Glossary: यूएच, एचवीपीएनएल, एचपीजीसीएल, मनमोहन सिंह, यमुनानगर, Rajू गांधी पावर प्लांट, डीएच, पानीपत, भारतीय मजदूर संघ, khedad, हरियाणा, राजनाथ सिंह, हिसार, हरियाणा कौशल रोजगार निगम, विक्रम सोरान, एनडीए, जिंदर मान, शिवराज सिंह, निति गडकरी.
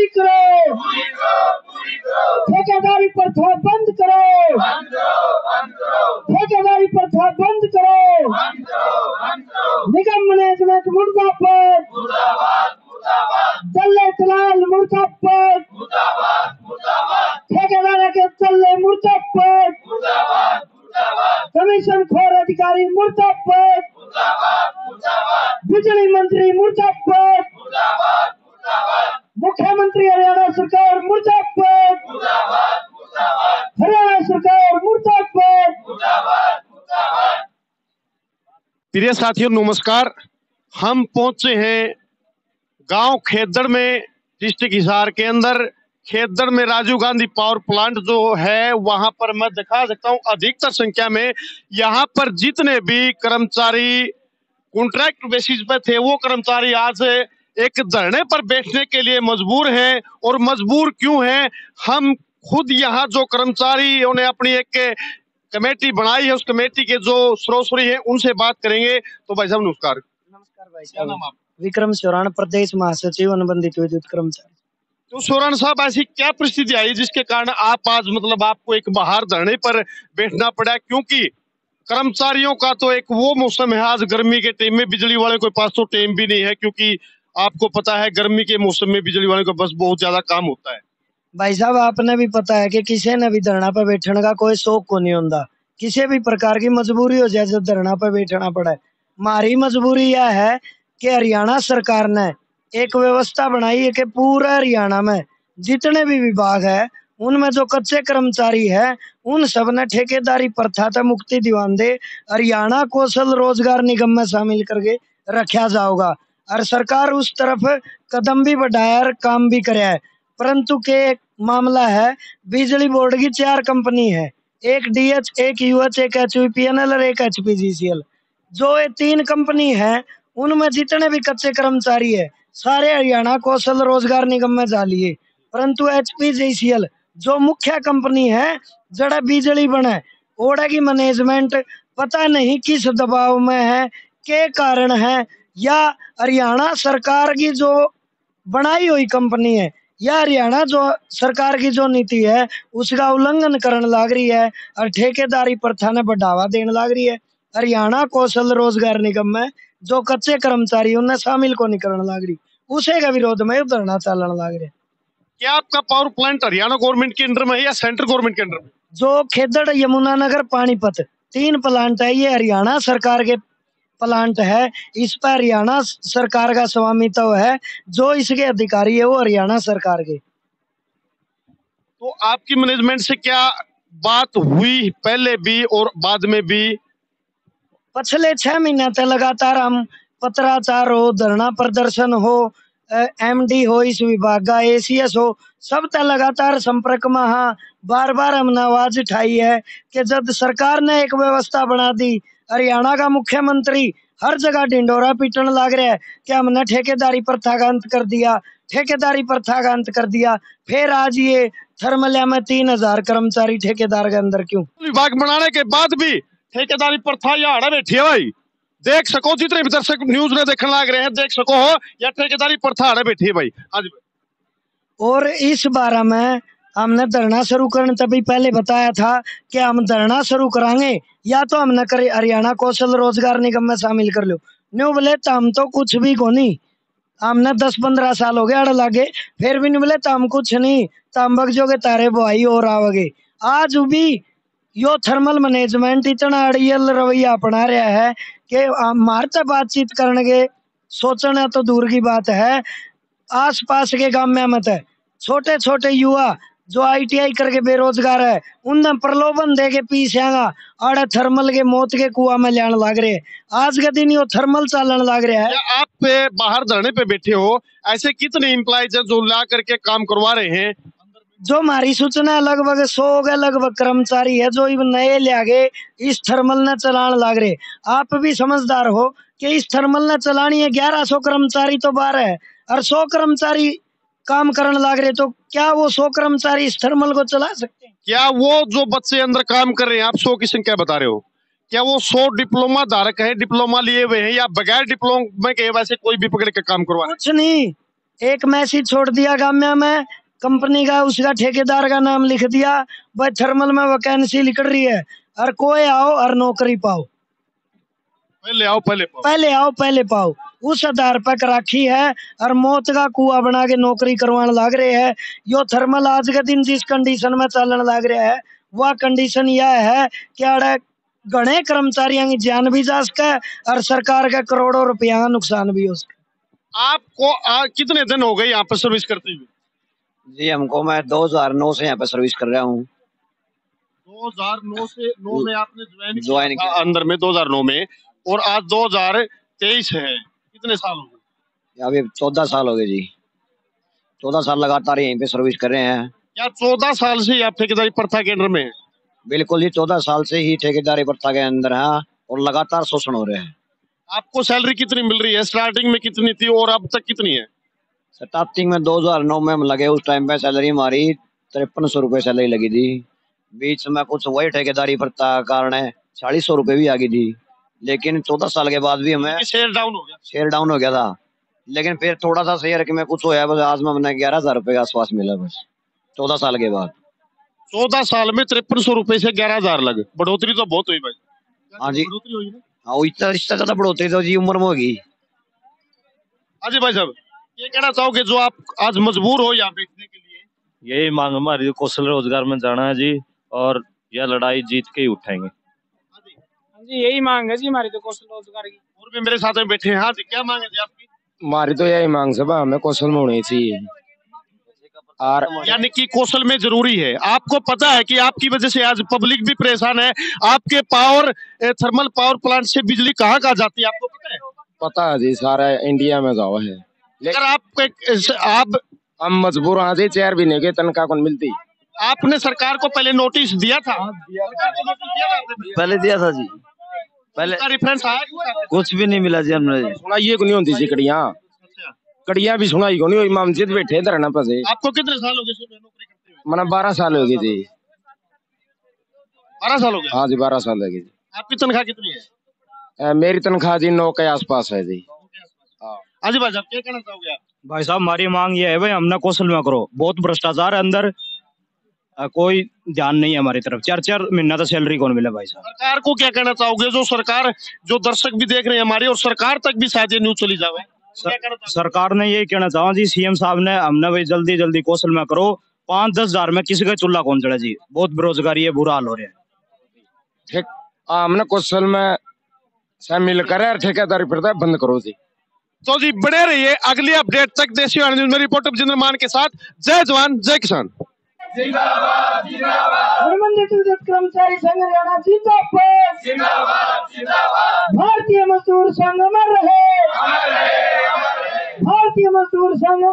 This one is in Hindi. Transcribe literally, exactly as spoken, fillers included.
पूरी करो, ठेकेदारी प्रथा बंद करो, ठेकेदारी प्रथा बंद करो, निगम मैनेजमेंट मुर्दाबाद, दलित लाल मुर्दाबाद, ठेकेदार के चले मुर्दाबाद, कमीशन खोर अधिकारी मुर्दाबाद, बिजली मंत्री मुर्दाबाद, मुख्यमंत्री हरियाणा सरकार मुर्दाबाद, हरियाणा सरकार मुर्दाबाद। प्रिय साथियों नमस्कार, हम पहुंचे हैं गांव खेदड़ में, डिस्ट्रिक्ट हिसार के अंदर। खेदड़ में राजू गांधी पावर प्लांट जो है वहां पर मैं दिखा सकता हूं अधिकतर संख्या में यहां पर जितने भी कर्मचारी कॉन्ट्रैक्ट बेसिस पे थे वो कर्मचारी आज एक धरने पर बैठने के लिए मजबूर हैं। और मजबूर क्यों हैं? हम खुद यहाँ जो कर्मचारी उन्हें अपनी एक कमेटी बनाई है, उस कमेटी के जो स्रोसरी हैं उनसे बात करेंगे। तो भाई साहब नमस्कार। नमस्कार भाई साहब, विक्रम सोरान प्रदेश महासचिव अनुबंधित विद्युत कर्मचारी। तो सोरान साहब, ऐसी क्या परिस्थिति आई जिसके कारण आप आज मतलब आपको एक बाहर धरने पर बैठना पड़ा? क्योंकि कर्मचारियों का तो एक वो मौसम है आज गर्मी के टाइम में, बिजली वाले के पास तो टाइम भी नहीं है, क्योंकि आपको पता है गर्मी के मौसम में बिजली वाले का बस बहुत ज्यादा काम होता है। भाई साहब आपने भी पता है कि किसी ने भी धरना पर बैठने का कोई शौक को नहीं होता, किसी भी प्रकार की मजबूरी हो जाए जब धरना पर बैठना पड़ा है। हमारी मजबूरी यह है कि हरियाणा सरकार ने एक व्यवस्था बनाई है कि पूरा हरियाणा में जितने भी विभाग है उनमें जो कच्चे कर्मचारी है उन सब ने ठेकेदारी प्रथा से मुक्ति दिवांदे हरियाणा कौशल रोजगार निगम में शामिल करके रखा जाओगा। और सरकार उस तरफ कदम भी बढ़ाया और काम भी कराया है। परंतु के मामला है बिजली बोर्ड की चार कंपनी है, एक डीएच, एक यूएच, एक एचवीपीएनएल और एक एचपीजीसीएल। जो ये तीन कंपनी है उनमें जितने भी कच्चे कर्मचारी है सारे हरियाणा कौशल रोजगार निगम में जा लिए। परंतु एचपीजीसीएल जो मुख्य कंपनी है जड़ा बिजली बने ओडा की मैनेजमेंट पता नहीं किस दबाव में है के कारण है, या हरियाणा सरकार की जो बनाई हुई कंपनी है या हरियाणा जो सरकार की जो नीति है उसका उल्लंघन करने लग रही है और ठेकेदारी प्रथा ने बढ़ावा देने लग रही है। हरियाणा कौशल रोजगार निगम में जो कच्चे कर्मचारी उन्हें शामिल को नहीं करने लग रही, उसे का विरोध में धरना चलने लग रहा है। क्या आपका पावर प्लांट हरियाणा गवर्नमेंट के अंडर में है या सेंट्रल गवर्नमेंट के अंडर में? जो खेदड़, यमुनानगर, पानीपत तीन प्लांट है, ये हरियाणा सरकार के प्लांट है। इस पर हरियाणा सरकार का स्वामित्व है, जो इसके अधिकारी है वो हरियाणा सरकार के। तो आपकी मैनेजमेंट से क्या बात हुई पहले भी और बाद में भी? पिछले छह महीने तक लगातार हम पत्राचार हो, धरना प्रदर्शन हो, एमडी हो इस विभाग का, एसीएस हो, सब तक लगातार संपर्क में। हाँ, बार बार हमने आवाज उठाई है कि जब सरकार ने एक व्यवस्था बना दी, हरियाणा का मुख्यमंत्री हर जगह ढिंडोरा पीटने लग रहा है कि हमने ठेकेदारी प्रथा का अंत कर दिया, ठेकेदारी प्रथा का अंत कर दिया, फिर आज ये थर्मलिया में तीन हजार कर्मचारी ठेकेदार के अंदर क्यों? विभाग बनाने के बाद भी ठेकेदारी प्रथा या हड़ा बैठी है। भाई देख सको, जितने भी दर्शक न्यूज में देखने लग रहे हैं, देख सको हो या ठेकेदारी प्रथा हड़ा बैठी है भाई आज। और इस बारे में हमने धरना शुरू करने तभी पहले बताया था कि हम धरना शुरू कराएंगे, या तो हमने हरियाणा कौशल रोजगार निगम में शामिल कर लो। न्यू बोले तो हम तो कुछ भी को नहीं, हमने दस पंद्रह साल हो गए अड़ लागे, फिर भी नहीं बोले तो हम कुछ नहीं, तो हम बगजो के तारे बुआई और आवगे। आज भी यो थर्मल मैनेजमेंट इतना अड़ियल रवैया अपना रहा है कि मारते बातचीत करने के सोचना तो दूर की बात है, आस पास के गाँव में मत है। छोटे छोटे युवा जो आईटीआई करके बेरोजगार है उनमें प्रलोभन दे के पीसेगा और थर्मल के मौत के कुआ में लाने लग रहे हैं। आज के दिन यो थर्मल चालन लग रहा है। आप पे बाहर धरने पे बैठे हो, ऐसे कितने एम्प्लॉइज हैं जो ला करके काम करवा रहे हैं? जो हमारी सूचना लगभग सौ के लगभग कर्मचारी है जो नए लिया इस थर्मल ने चलान लग रहे। आप भी समझदार हो कि इस थर्मल ने चलानी है ग्यारह सौ कर्मचारी तो बाहर है और सौ कर्मचारी काम करने लग रहे, तो क्या वो सौ कर्मचारी इस थर्मल को चला सकते हैं? क्या वो जो बच्चे अंदर काम कर रहे हैं, आप सौ की संख्या बता रहे हो, क्या वो सौ डिप्लोमा धारक है, डिप्लोमा लिए हुए हैं, या बगैर डिप्लोमा के वैसे कोई भी पकड़ के काम करवा? कुछ नहीं, एक मैसेज छोड़ दिया गाम्या में, कंपनी का उसका ठेकेदार का नाम लिख दिया, भाई थर्मल में वैकेंसी निकल रही है, और कोई आओ और नौकरी पाओ, पहले आओ पहले पाओ, पहले आओ पहले पाओ, उस आधार पर कराखी है और मौत का कुआ बना के नौकरी करवाने लग रहे हैं। यो थर्मल आज के दिन जिस कंडीशन में चलने लग रहा है, वह कंडीशन यह है कि अरे घने कर्मचारियों की जान भी जा सके और सरकार का करोड़ों रुपया नुकसान भी हो सके। आपको आ, कितने दिन हो गए यहाँ पर सर्विस करते हुए? जी हमको, मैं दो हज़ार नौ से यहाँ पर सर्विस कर रहा हूँ। दो हज़ार नौ से नौ में आपने ज्वाइन ज्वाइन किया अंदर में दो हज़ार नौ में, और आज दो हज़ार तेईस है, कितने साल हो गए? अभी चौदह साल हो गए जी, चौदह साल लगातार यहीं पे सर्विस कर रहे हैं। क्या चौदह साल से आप ठेकेदारी प्रथा के अंदर में? बिल्कुल जी, चौदह साल से ही ठेकेदारी प्रथा के अंदर है और लगातार शोषण हो रहे हैं। आपको सैलरी कितनी मिल रही है? स्टार्टिंग में कितनी थी और अब तक कितनी है? स्टार्टिंग में दो हज़ार नौ में हम लगे, उस टाइम पे सैलरी हमारी तिरपन सौ रुपये सैलरी लगी थी। बीच में कुछ वही ठेकेदारी प्रथा कारण चालीस सौ रुपये भी आ गई थी, लेकिन चौदह साल के बाद भी हमें शेयर डाउन हो गया, शेयर डाउन हो गया था, लेकिन फिर थोड़ा सा शेयर में कुछ होया, बस आज में हमने ग्यारह हजार रुपये का आसपास मिला, बस चौदह साल के बाद। चौदह साल में तिरपन सौ रुपये से ग्यारह हजार लगे, बढ़ोतरी तो बहुत हुई भाई। हाँ जी, बढ़ोतरी हुई ना, इससे ज्यादा बढ़ोतरी तो जी उम्र में होगी। अजय भाई साहब, ये कहना चाहोगे जो आप आज मजबूर हो यहाँ बेचने के लिए? यही मांग हमारी, कौशल रोजगार में जाना है जी, और यह लड़ाई जीत के ही उठाएंगे जी, यही मांग है जी हमारी तो कौशल रोजगार की। और भी मेरे साथ में बैठे हैं, हाँ जी क्या मांग है जी आपकी? हमारी तो यही मांग सब, हमें कौशल में होनी चाहिए, और यानी कि कौशल में जरूरी है। आपको पता है कि आपकी वजह से आज पब्लिक भी परेशान है, आपके पावर थर्मल पावर प्लांट से बिजली कहाँ कहाँ जाती है आपको पता है? पता है जी, सारा इंडिया में जावा है, लेकिन आप आप हम मजबूर हैं जी, चेयर भी नहीं के तनख्वाह कौन मिलती। आपने सरकार को पहले नोटिस दिया था? पहले दिया था जी, पहले रिफरेंस आया, कुछ भी नहीं मिला जी हमने, सुना ये नहीं होती जी कड़िया कड़िया भी सुनाई को नहीं, इमाम जी बैठे धरना पे। आपको कितने साल हो गए नौकरी करते हुए? मैंने बारह साल हो गए जी। बारह साल हो गए? हाँ जी, बारह साल हो गए। आपकी तनख्वाह कितनी है? मेरी तनख्वाह जी नौ के आसपास है जी। हाँ जी भाई साहब, क्या कहना चाहोगे? भाई साहब हमारी मांग ये है भाई, हमने कौशल में करो, बहुत भ्रष्टाचार है अंदर, कोई ध्यान नहीं है हमारी तरफ, चार चार महीना तो सैलरी कौन मिला भाई साहब। सरकार को क्या कहना चाहोगे, जो सरकार, जो दर्शक भी देख रहे हैं हमारे, और सरकार तक भी शायद ये न्यूज चली जावे? सर, सरकार ने यही कहना चाहा जी, सीएम साहब ने, हमने भाई जल्दी जल्दी कौशल में करो, पाँच दस हजार में किसी का चूल्हा कौन चढ़ा जी, बहुत बेरोजगारी है, बुरा हाल हो रहा है। ठीक, हमने कौशल में शामिल करे, ठेकेदारी प्रथा बंद करो जी। तो जी बने रहिए अगली अपडेट तक देशी न्यूज में, रिपोर्टर जिंदर मान के साथ। जय जवान जय किसान। जिंदाबाद जिंदाबाद, कर्मचारी संघ हरियाणा जिंदाबाद जिंदाबाद जिंदाबाद, भारतीय मजदूर संघ अमर रहे, भारतीय मजदूर संघ।